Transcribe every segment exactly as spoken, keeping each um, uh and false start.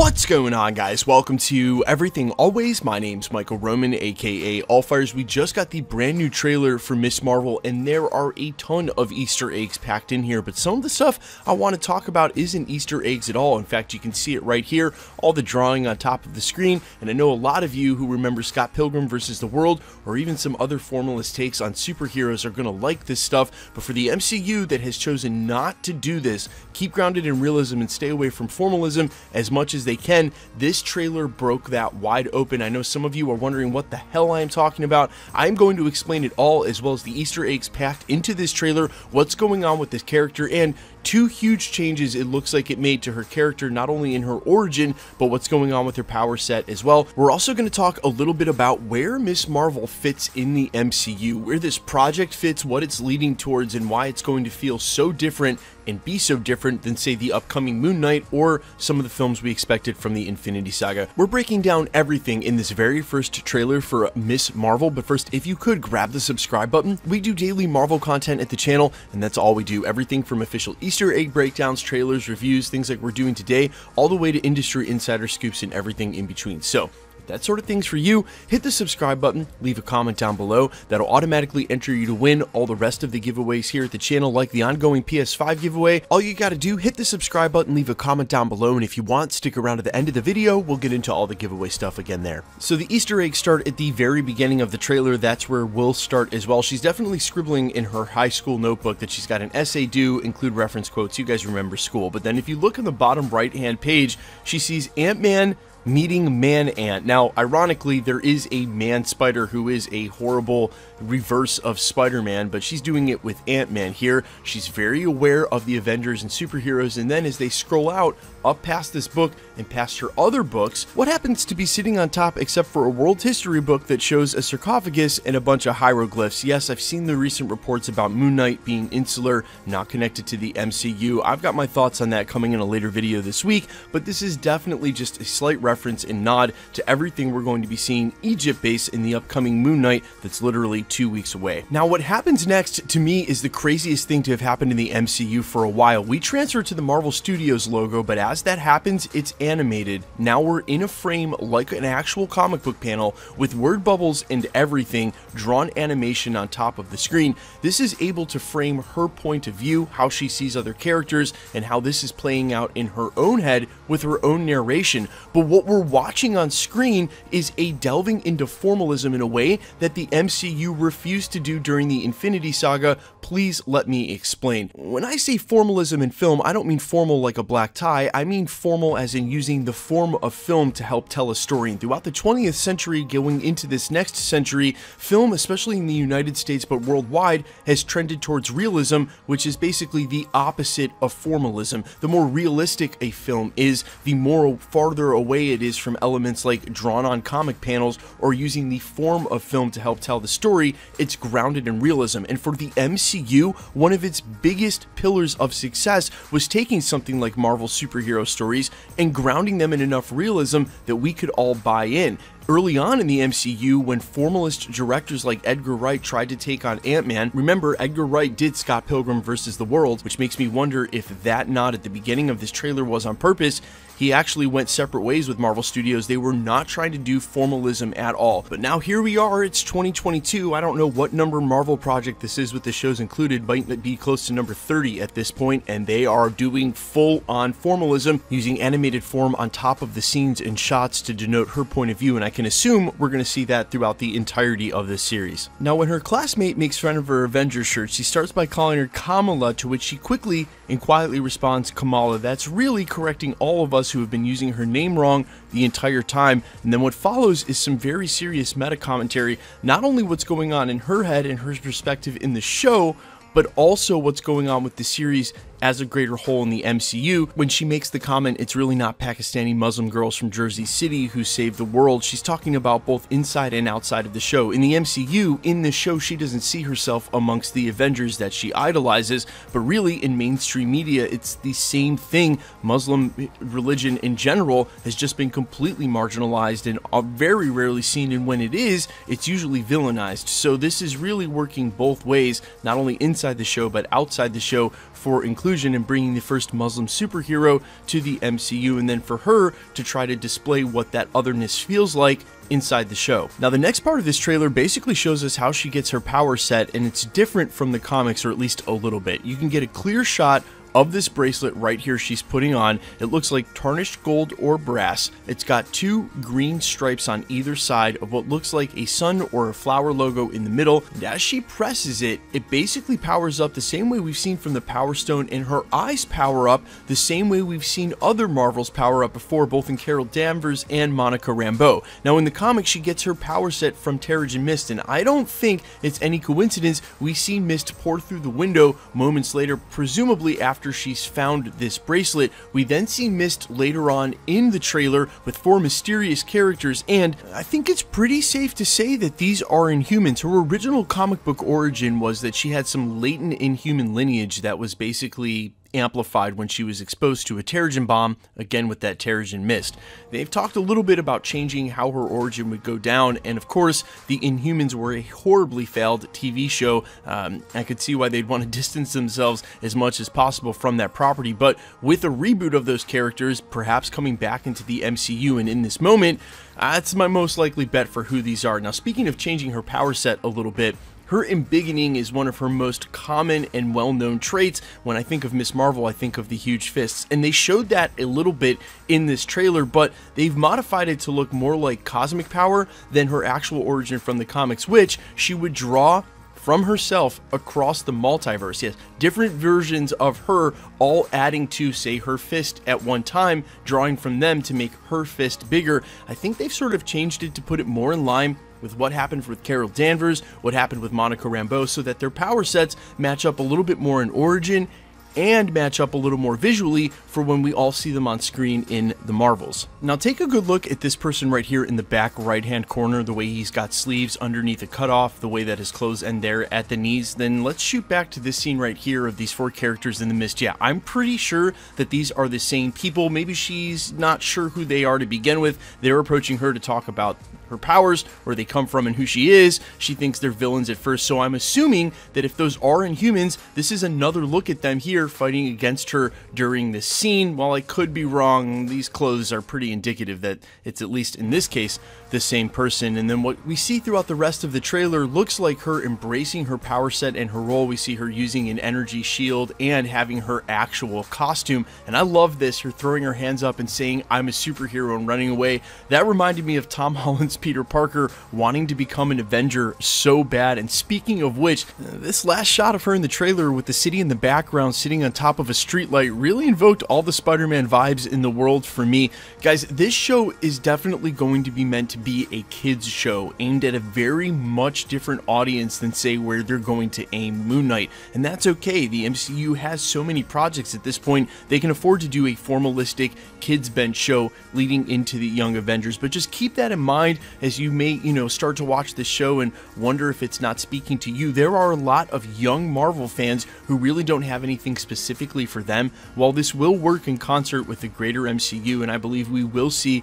What's going on, guys? Welcome to Everything Always. My name's Michael Roman, aka All Fires. We just got the brand new trailer for Miz Marvel, and there are a ton of Easter eggs packed in here, but some of the stuff I want to talk about isn't Easter eggs at all. In fact, you can see it right here, all the drawing on top of the screen, and I know a lot of you who remember Scott Pilgrim versus the World, or even some other formalist takes on superheroes are going to like this stuff, but for the M C U that has chosen not to do this, keep grounded in realism and stay away from formalism as much as they can, this trailer broke that wide open. I know some of you are wondering what the hell I am talking about. I'm going to explain it all, as well as the Easter eggs packed into this trailer, what's going on with this character, and two huge changes it looks like it made to her character, not only in her origin, but what's going on with her power set as well. We're also going to talk a little bit about where Miz Marvel fits in the M C U, where this project fits, what it's leading towards, and why it's going to feel so different and be so different than, say, the upcoming Moon Knight or some of the films we expected from the Infinity Saga. We're breaking down everything in this very first trailer for Miz Marvel, but first, if you could grab the subscribe button. We do daily Marvel content at the channel, and that's all we do. Everything from official Easter egg breakdowns, trailers, reviews, things like we're doing today, all the way to industry insider scoops and everything in between. So, that sort of thing's for you. Hit the subscribe button, leave a comment down below. That'll automatically enter you to win all the rest of the giveaways here at the channel, like the ongoing P S five giveaway. All you gotta do, hit the subscribe button, leave a comment down below, and if you want, stick around to the end of the video. We'll get into all the giveaway stuff again there. So the Easter eggs start at the very beginning of the trailer. That's where we'll start as well. She's definitely scribbling in her high school notebook that she's got an essay due, include reference quotes. You guys remember school. But then if you look in the bottom right-hand page, she sees Ant-Man meeting Man-Ant. Now, ironically, there is a Man-Spider who is a horrible reverse of Spider-Man, but she's doing it with Ant-Man here. She's very aware of the Avengers and superheroes, and then as they scroll out, up past this book and past her other books, what happens to be sitting on top except for a world history book that shows a sarcophagus and a bunch of hieroglyphs? Yes, I've seen the recent reports about Moon Knight being insular, not connected to the M C U. I've got my thoughts on that coming in a later video this week, but this is definitely just a slight reference and nod to everything we're going to be seeing Egypt-based in the upcoming Moon Knight that's literally two weeks away. Now, what happens next to me is the craziest thing to have happened in the M C U for a while. We transfer to the Marvel Studios logo, but as that happens, it's animated. Now we're in a frame like an actual comic book panel with word bubbles and everything, drawn animation on top of the screen. This is able to frame her point of view, how she sees other characters, and how this is playing out in her own head with her own narration. But what we're watching on screen is a delving into formalism in a way that the M C U refused to do during the Infinity Saga. Please let me explain. When I say formalism in film, I don't mean formal like a black tie. I mean formal as in using the form of film to help tell a story. And throughout the twentieth century, going into this next century, film, especially in the United States but worldwide, has trended towards realism, which is basically the opposite of formalism. The more realistic a film is, the more farther away it is from elements like drawn on comic panels or using the form of film to help tell the story. It's grounded in realism, and for the M C U, one of its biggest pillars of success was taking something like Marvel superhero stories and grounding them in enough realism that we could all buy in. Early on in the M C U, when formalist directors like Edgar Wright tried to take on Ant-Man, remember Edgar Wright did Scott Pilgrim versus the World, which makes me wonder if that nod at the beginning of this trailer was on purpose. He actually went separate ways with Marvel Studios. They were not trying to do formalism at all. But now here we are, it's twenty twenty-two. I don't know what number Marvel project this is with the shows included, might be close to number thirty at this point, and they are doing full-on formalism, using animated form on top of the scenes and shots to denote her point of view, and I can can assume we're going to see that throughout the entirety of this series. Now, when her classmate makes fun of her Avengers shirt, she starts by calling her Kamala, to which she quickly and quietly responds, Kamala. That's really correcting all of us who have been using her name wrong the entire time. And then what follows is some very serious meta commentary, not only what's going on in her head and her perspective in the show, but also what's going on with the series as a greater whole in the M C U. When she makes the comment, it's really not Pakistani Muslim girls from Jersey City who saved the world, she's talking about both inside and outside of the show. In the M C U, in this show, she doesn't see herself amongst the Avengers that she idolizes, but really in mainstream media, it's the same thing. Muslim religion in general has just been completely marginalized and are very rarely seen, and when it is, it's usually villainized. So this is really working both ways, not only inside the show, but outside the show, for inclusion and bringing the first Muslim superhero to the M C U, and then for her to try to display what that otherness feels like inside the show. Now, the next part of this trailer basically shows us how she gets her power set, and it's different from the comics, or at least a little bit. You can get a clear shot of this bracelet right here she's putting on. It looks like tarnished gold or brass. It's got two green stripes on either side of what looks like a sun or a flower logo in the middle, and as she presses it, it basically powers up the same way we've seen from the Power Stone, and her eyes power up the same way we've seen other Marvels power up before, both in Carol Danvers and Monica Rambeau. Now, in the comics, she gets her power set from Terrigen mist, and I don't think it's any coincidence we see mist pour through the window moments later, presumably after After she's found this bracelet. We then see mist later on in the trailer with four mysterious characters, and I think it's pretty safe to say that these are Inhumans. Her original comic book origin was that she had some latent Inhuman lineage that was basically amplified when she was exposed to a Terrigen bomb, again with that Terrigen mist. They've talked a little bit about changing how her origin would go down, and of course, the Inhumans were a horribly failed T V show. Um, I could see why they'd want to distance themselves as much as possible from that property, but with a reboot of those characters, perhaps coming back into the M C U and in this moment, that's my most likely bet for who these are. Now, speaking of changing her power set a little bit, her embiggening is one of her most common and well-known traits. When I think of Miz Marvel, I think of the huge fists, and they showed that a little bit in this trailer, but they've modified it to look more like cosmic power than her actual origin from the comics, which she would draw from herself across the multiverse. Yes, different versions of her all adding to, say, her fist at one time, drawing from them to make her fist bigger. I think they've sort of changed it to put it more in line with what happened with Carol Danvers, what happened with Monica Rambeau, so that their power sets match up a little bit more in origin and match up a little more visually for when we all see them on screen in the Marvels. Now, take a good look at this person right here in the back right-hand corner, the way he's got sleeves underneath a cutoff, the way that his clothes end there at the knees. Then let's shoot back to this scene right here of these four characters in the mist. Yeah, I'm pretty sure that these are the same people. Maybe she's not sure who they are to begin with. They're approaching her to talk about her powers, where they come from, and who she is. She thinks they're villains at first, so I'm assuming that if those are Inhumans, this is another look at them here fighting against her during this scene. While I could be wrong, these clothes are pretty indicative that it's, at least in this case, the same person. And then what we see throughout the rest of the trailer looks like her embracing her power set and her role. We see her using an energy shield and having her actual costume, and I love this, her throwing her hands up and saying, "I'm a superhero," and running away. That reminded me of Tom Holland's Peter Parker wanting to become an Avenger so bad. And speaking of which, this last shot of her in the trailer with the city in the background sitting on top of a streetlight really invoked all the Spider-Man vibes in the world for me. Guys, this show is definitely going to be meant to be a kids show aimed at a very much different audience than, say, where they're going to aim Moon Knight, and that's okay. The M C U has so many projects at this point, they can afford to do a formalistic kids bench show leading into the Young Avengers, but just keep that in mind as you may, you know, start to watch this show and wonder if it's not speaking to you. There are a lot of young Marvel fans who really don't have anything specifically for them. While this will work in concert with the greater M C U, and I believe we will see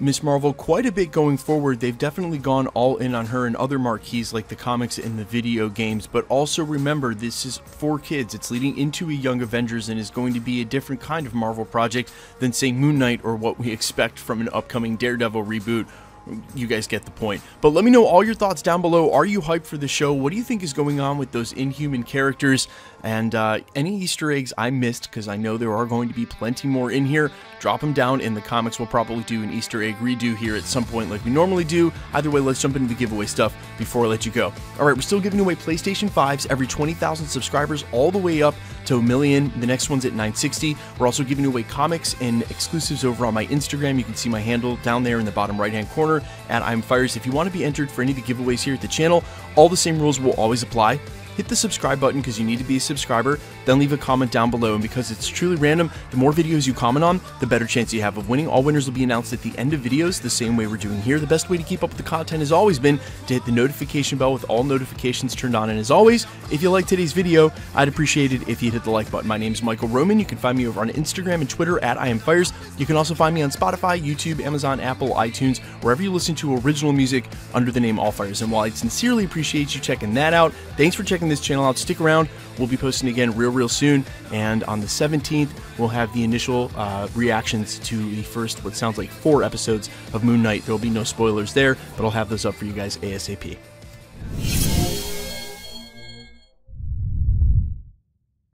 Miz Marvel quite a bit going forward, they've definitely gone all in on her and other marquees like the comics and the video games, but also remember, this is for kids. It's leading into a Young Avengers and is going to be a different kind of Marvel project than, say, Moon Knight or what we expect from an upcoming Daredevil reboot. You guys get the point. But let me know all your thoughts down below. Are you hyped for the show? What do you think is going on with those Inhuman characters? And uh, any Easter eggs I missed, because I know there are going to be plenty more in here, drop them down in the comments. We'll probably do an Easter egg redo here at some point like we normally do. Either way, let's jump into the giveaway stuff before I let you go. All right, we're still giving away PlayStation fives every twenty thousand subscribers, all the way up to a million. The next one's at nine sixty. We're also giving away comics and exclusives over on my Instagram. You can see my handle down there in the bottom right-hand corner, at I'm Fires. If you want to be entered for any of the giveaways here at the channel, all the same rules will always apply. Hit the subscribe button because you need to be a subscriber, then leave a comment down below. And because it's truly random, the more videos you comment on, the better chance you have of winning. All winners will be announced at the end of videos, the same way we're doing here. The best way to keep up with the content has always been to hit the notification bell with all notifications turned on. And as always, if you like today's video, I'd appreciate it if you'd hit the like button. My name is Michael Roman. You can find me over on Instagram and Twitter at I Am Fires. You can also find me on Spotify, YouTube, Amazon, Apple, iTunes, wherever you listen to original music under the name All Fires. And while I'd sincerely appreciate you checking that out, thanks for checking checking this channel out. Stick around. We'll be posting again real, real soon. And on the seventeenth, we'll have the initial uh, reactions to the first, what sounds like four episodes of Moon Knight. There'll be no spoilers there, but I'll have those up for you guys ASAP.